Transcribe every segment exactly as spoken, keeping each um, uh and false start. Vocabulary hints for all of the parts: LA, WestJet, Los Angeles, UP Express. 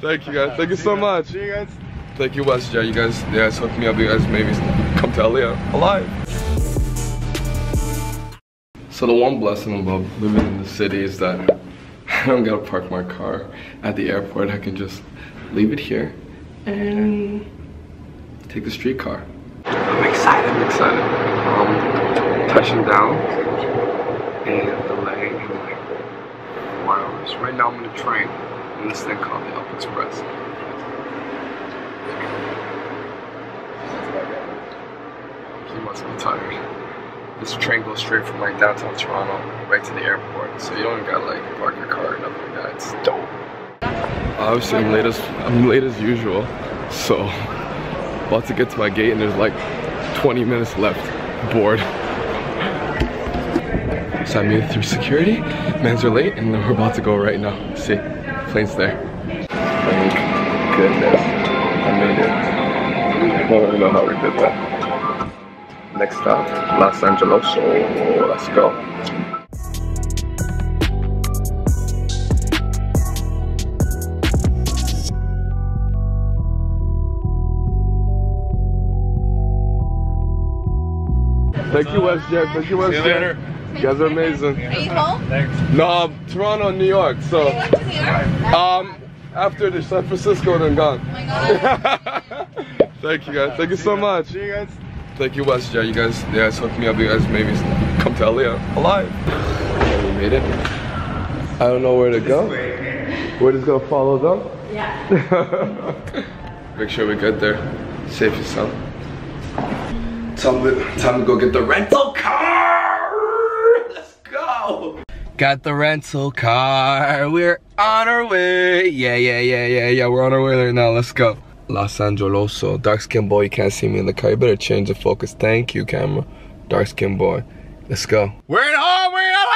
Thank you guys. Thank you so much. See you guys. Thank you, WestJet. You guys, yeah, guys hooked me up. You guys maybe come to L A alive. So the one blessing about living in the city is that I don't gotta park my car at the airport. I can just leave it here and take the streetcar. I'm excited. I'm excited. Um, touching down and delaying in like four hours. Right now I'm on the train in this thing called the U P Express. He must be tired. This train goes straight from like downtown Toronto right to the airport, so you don't even gotta like park your car or nothing like that. It's dope. Obviously, I'm late as I'm late as usual, so. About to get to my gate and there's like twenty minutes left. Bored. So I made it through security. Mans are late and we're about to go right now. See, plane's there. Thank goodness, I made it. I don't really know how we did that. Next stop, Los Angeles. So let's go. Thank you, WestJet. Thank you, WestJet. See you later. You guys are amazing. Are you home? Thanks. No, I'm Toronto, New York. So, you went to New York? Um, after the San Francisco, then gone. Oh my God. Thank you guys. Thank you so much. See you guys. Thank you, WestJet. You guys, yeah, guys hooked me up. You guys maybe come to L A alive. Yeah, we made it. I don't know where to go. We're just gonna follow them. Yeah. Make sure we get there. Safe as hell. Time to, time to go get the rental car! Let's go! Got the rental car, we're on our way! Yeah, yeah, yeah, yeah, yeah, we're on our way right now, let's go. Los Angeles, dark skin boy, you can't see me in the car. You better change the focus, thank you, camera. Dark skin boy, let's go. We're at home, we're at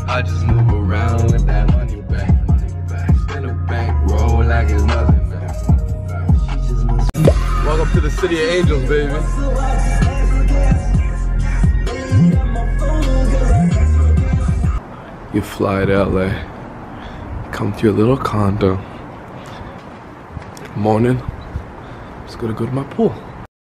home! I just move around with that money back, money back. Spin a bank roll like it's nothing. Welcome to the City of Angels, baby. You fly to L A, come to your little condo. Morning, just gotta go to my pool.